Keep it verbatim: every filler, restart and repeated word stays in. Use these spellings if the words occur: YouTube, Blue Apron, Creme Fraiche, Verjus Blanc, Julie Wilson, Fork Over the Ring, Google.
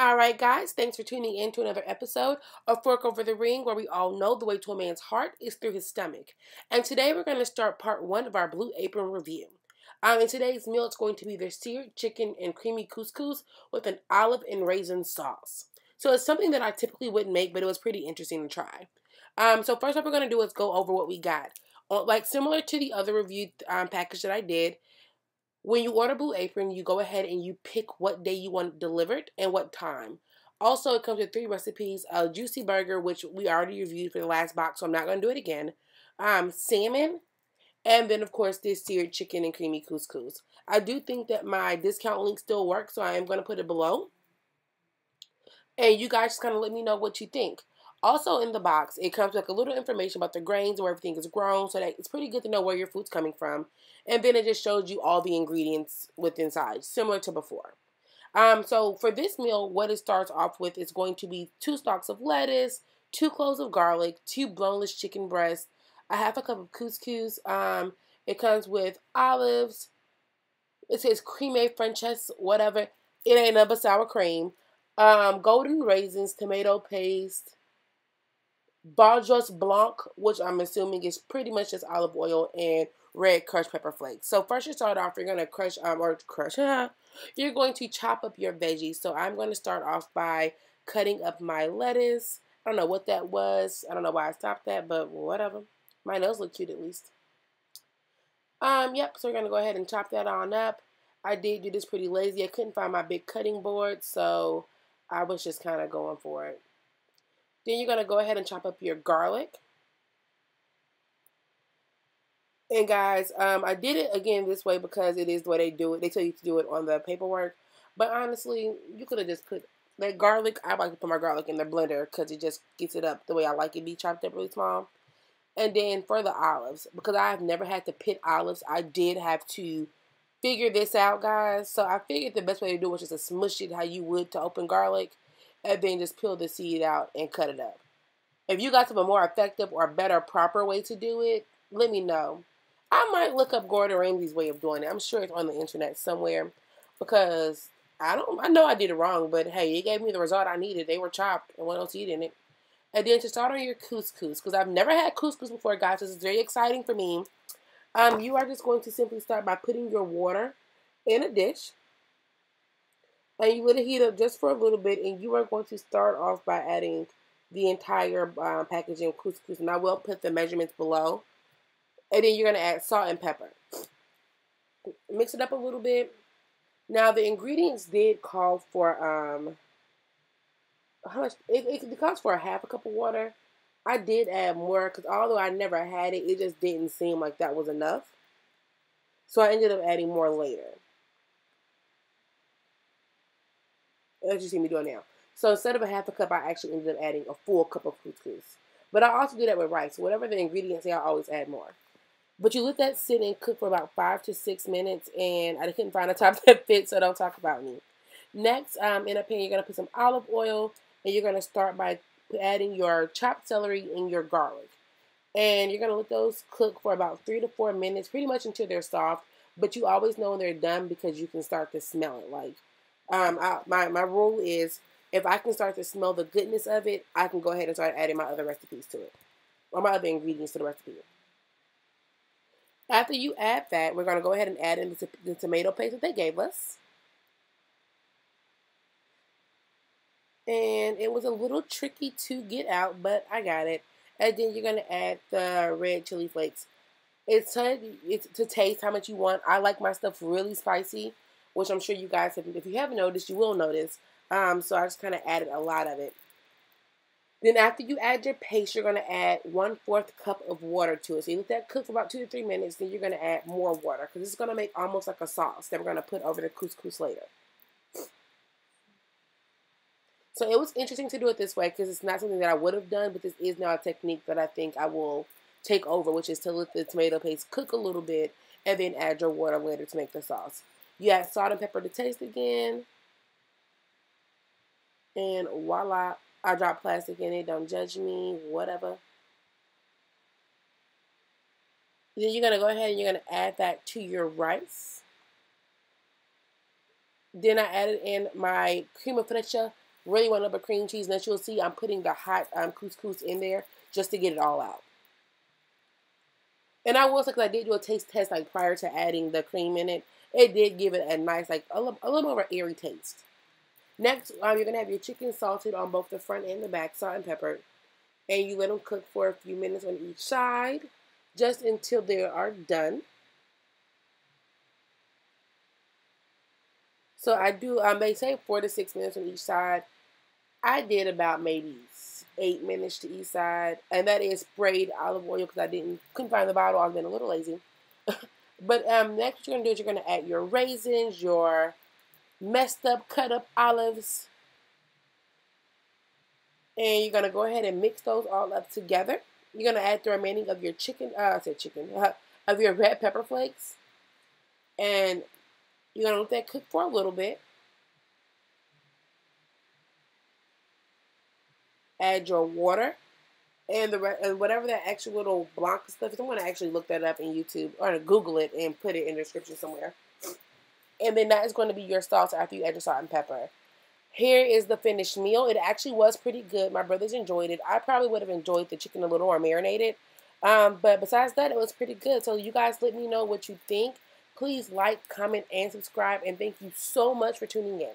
All right, guys, thanks for tuning in to another episode of Fork Over the Ring, where we all know the way to a man's heart is through his stomach. And today we're going to start part one of our Blue Apron review. Um, in today's meal, it's going to be their seared chicken and creamy couscous with an olive and raisin sauce. So it's something that I typically wouldn't make, but it was pretty interesting to try. Um, so first what we're going to do is go over what we got. Like similar to the other review um, package that I did, when you order Blue Apron, you go ahead and you pick what day you want it delivered and what time. Also, it comes with three recipes: a juicy burger, which we already reviewed for the last box, so I'm not going to do it again, um, salmon, and then, of course, this seared chicken and creamy couscous. I do think that my discount link still works, so I am going to put it below. And you guys just kind of let me know what you think. Also in the box, it comes with a little information about the grains, where everything is grown, so that it's pretty good to know where your food's coming from. And then it just shows you all the ingredients with inside, similar to before. Um, so for this meal, what it starts off with is going to be two stalks of lettuce, two cloves of garlic, two boneless chicken breasts, a half a cup of couscous. Um, it comes with olives. It says creme fraiche, whatever. It ain't nothing but sour cream. Um, golden raisins, tomato paste, Verjus Blanc, which I'm assuming is pretty much just olive oil, and red crushed pepper flakes. So first you start off, you're going to crush, um, or crush, you're going to chop up your veggies. So I'm going to start off by cutting up my lettuce. I don't know what that was. I don't know why I stopped that, but whatever. My nose look cute at least. Um, yep, so we're going to go ahead and chop that on up. I did do this pretty lazy. I couldn't find my big cutting board, so I was just kind of going for it. Then you're going to go ahead and chop up your garlic. And guys, um, I did it again this way because it is the way they do it. They tell you to do it on the paperwork. But honestly, you could have just put that garlic. I like to put my garlic in the blender because it just gets it up the way I like it be chopped up really small. And then for the olives, because I have never had to pit olives, I did have to figure this out, guys. So I figured the best way to do it was just to smush it how you would to open garlic. And then just peel the seed out and cut it up. If you guys have a more effective or better proper way to do it, let me know. I might look up Gordon Ramsay's way of doing it. I'm sure it's on the internet somewhere, because I don't. I know I did it wrong, but hey, it gave me the result I needed. They were chopped and what else you didn't. And then to start on your couscous, because I've never had couscous before, guys. This is very exciting for me. Um, you are just going to simply start by putting your water in a dish. And you let it heat up just for a little bit, and you are going to start off by adding the entire uh, packaging of couscous, and I will put the measurements below. And then you're going to add salt and pepper. Mix it up a little bit. Now, the ingredients did call for, um, how much? It, it calls for a half a cup of water. I did add more, because although I never had it, it just didn't seem like that was enough. So I ended up adding more later. As you see me doing now. So instead of a half a cup, I actually ended up adding a full cup of couscous. But I also do that with rice. Whatever the ingredients are, I always add more. But you let that sit and cook for about five to six minutes, and I couldn't find a top that fits, so don't talk about me. Next, um, in a pan, you're going to put some olive oil, and you're going to start by adding your chopped celery and your garlic. And you're going to let those cook for about three to four minutes, pretty much until they're soft. But you always know when they're done because you can start to smell it, like. Um, I, my, my rule is, if I can start to smell the goodness of it, I can go ahead and start adding my other recipes to it. Or my other ingredients to the recipe. After you add that, we're going to go ahead and add in the, the tomato paste that they gave us. And it was a little tricky to get out, but I got it. And then you're going to add the red chili flakes. It's to, it's to taste how much you want. I like my stuff really spicy, which I'm sure you guys have, if you haven't noticed, you will notice. Um, so I just kind of added a lot of it. Then after you add your paste, you're going to add one-fourth cup of water to it. So you let that cook for about two to three minutes, then you're going to add more water, because this is going to make almost like a sauce that we're going to put over the couscous later. So it was interesting to do it this way, because it's not something that I would have done, but this is now a technique that I think I will take over, which is to let the tomato paste cook a little bit, and then add your water later to make the sauce. You add salt and pepper to taste again. And voila, I drop plastic in it. Don't judge me, whatever. Then you're going to go ahead and you're going to add that to your rice. Then I added in my creme fraiche. really want up a cream cheese, and as you'll see, I'm putting the hot um, couscous in there just to get it all out. And I will say, because I did do a taste test like prior to adding the cream in it, it did give it a nice, like a little, a little more airy taste. Next, um, you're going to have your chicken salted on both the front and the back, salt and pepper. And you let them cook for a few minutes on each side, just until they are done. So I do, um, they say four to six minutes on each side. I did about maybe eight minutes to each side. And that is sprayed olive oil because I didn't, couldn't find the bottle. I've been a little lazy. But um, next what you're going to do is you're going to add your raisins, your messed up, cut up olives. And you're going to go ahead and mix those all up together. You're going to add the remaining of your chicken, uh, I said chicken, uh, of your red pepper flakes. And you're going to let that cook for a little bit. Add your water and the and whatever that extra little block of stuff is. I'm going to actually look that up in YouTube or Google it and put it in the description somewhere. And then that is going to be your sauce after you add your salt and pepper. Here is the finished meal. It actually was pretty good. My brothers enjoyed it. I probably would have enjoyed the chicken a little or marinated. Um, but besides that, it was pretty good. So you guys let me know what you think. Please like, comment, and subscribe. And thank you so much for tuning in.